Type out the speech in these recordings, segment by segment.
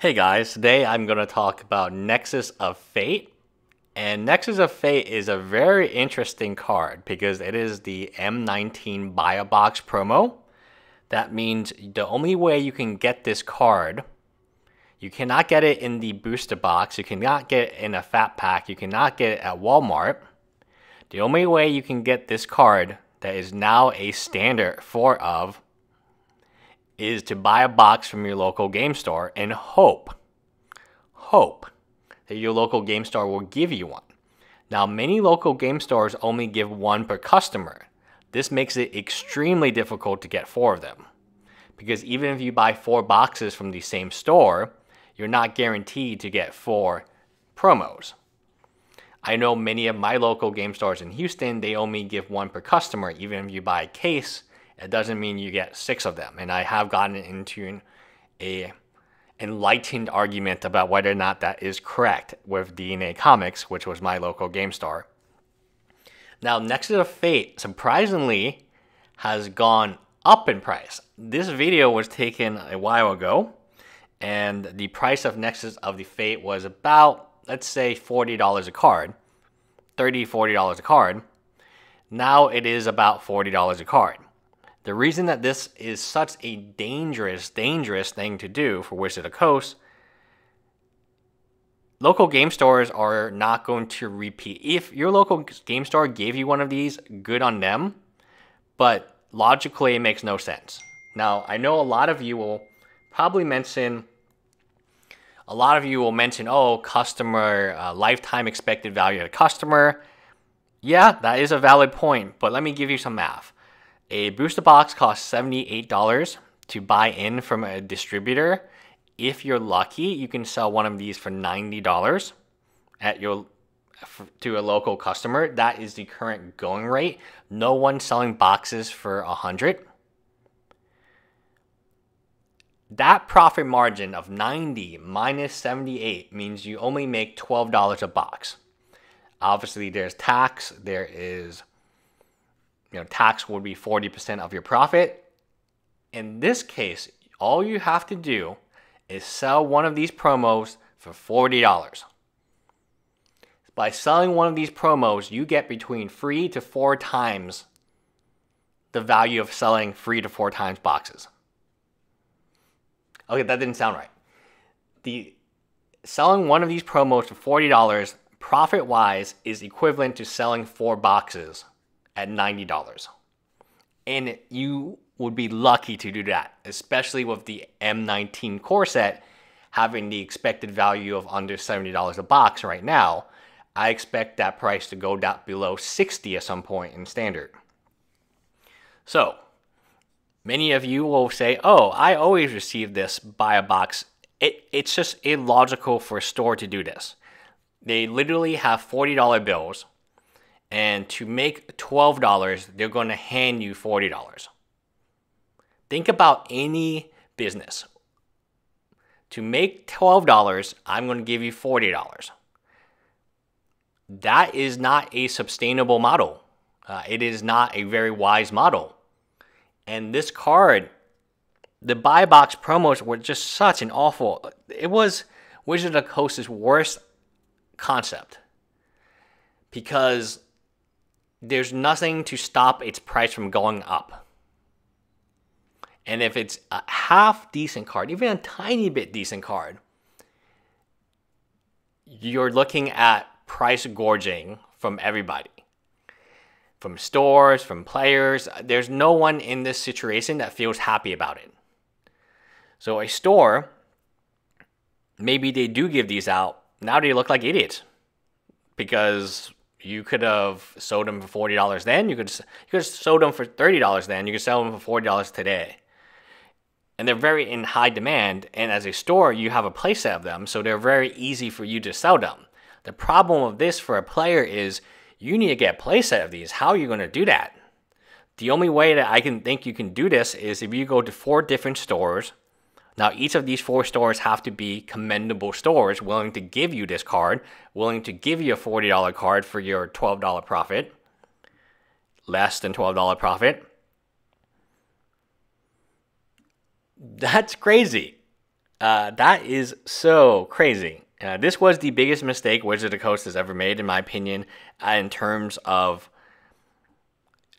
Hey guys, today I'm going to talk about Nexus of Fate. And Nexus of Fate is a very interesting card because it is the M19 Buy a Box promo. That means the only way you can get this card, you cannot get it in the booster box, you cannot get it in a fat pack, you cannot get it at Walmart. The only way you can get this card that is now a standard 4 of is to buy a box from your local game store and hope that your local game store will give you one. Now, many local game stores only give one per customer. This makes it extremely difficult to get 4 of them, because even if you buy 4 boxes from the same store, you're not guaranteed to get 4 promos. I know many of my local game stores in Houston, they only give one per customer. Even if you buy a case, it doesn't mean you get 6 of them. And I have gotten into an enlightened argument about whether or not that is correct with DNA Comics, which was my local game store. Now, Nexus of Fate, surprisingly, has gone up in price. This video was taken a while ago, and the price of Nexus of the Fate was about, let's say, $40 a card. $30, $40 a card. Now it is about $40 a card. The reason that this is such a dangerous thing to do for Wizards of the Coast, local game stores are not going to repeat. If your local game store gave you one of these, good on them, but logically it makes no sense. Now, I know a lot of you will probably mention, oh, customer, lifetime expected value of the customer. Yeah, that is a valid point, but let me give you some math. A booster box costs $78 to buy in from a distributor. If you're lucky, you can sell one of these for $90 at your to a local customer. That is the current going rate. No one's selling boxes for $100. That profit margin of 90 minus 78 means you only make $12 a box. Obviously, there's tax. There is, you know, tax would be 40% of your profit. In this case, all you have to do is sell one of these promos for $40. By selling one of these promos, you get between 3 to 4 times the value of selling 3 to 4 times boxes. Okay, that didn't sound right. The selling one of these promos for $40 profit-wise is equivalent to selling 4 boxes at $90. And you would be lucky to do that, especially with the M19 core set having the expected value of under $70 a box right now. I expect that price to go down below $60 at some point in standard. So many of you will say, oh, I always receive this buy a box. It's just illogical for a store to do this. They literally have $40 bills, and to make $12, they're going to hand you $40. Think about any business. To make $12, I'm going to give you $40. That is not a sustainable model. It is not a very wise model. And this card, the buy box promos were just such an awful, it was Wizards of the Coast's worst concept, because there's nothing to stop its price from going up. And if it's a half decent card, even a tiny bit decent card, you're looking at price gorging from everybody. From stores, from players. There's no one in this situation that feels happy about it. So a store, maybe they do give these out. Now they look like idiots, because you could have sold them for $40 then. You could have sold them for $30 then. You could sell them for $40 today. And they're very in high demand. And as a store, you have a playset of them, so they're very easy for you to sell them. The problem of this for a player is you need to get a playset of these. How are you going to do that? The only way that I can think you can do this is if you go to 4 different stores. Now, each of these 4 stores have to be commendable stores willing to give you this card, willing to give you a $40 card for your $12 profit, less than $12 profit. That's crazy. That is so crazy. This was the biggest mistake Wizards of the Coast has ever made, in my opinion, in terms of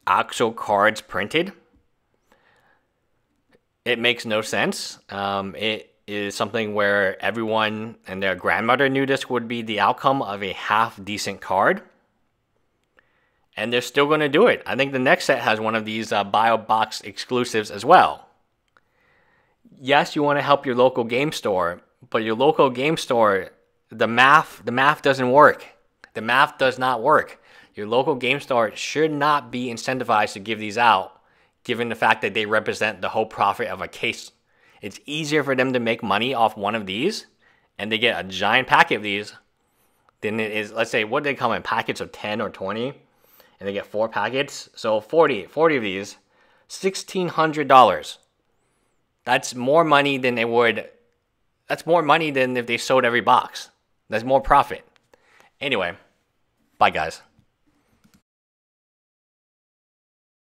actual cards printed. It makes no sense. It is something where everyone and their grandmother knew this would be the outcome of a half-decent card. And they're still going to do it. I think the next set has one of these Bio Box exclusives as well. Yes, you want to help your local game store, but your local game store, the math doesn't work. The math does not work. Your local game store should not be incentivized to give these out, given the fact that they represent the whole profit of a case. It's easier for them to make money off one of these, and they get a giant packet of these, than it is, let's say, what do they come in, packets of 10 or 20? And they get 4 packets, so 40 of these, $1,600. That's more money than they would. That's more money than if they sold every box. That's more profit. Anyway, bye guys.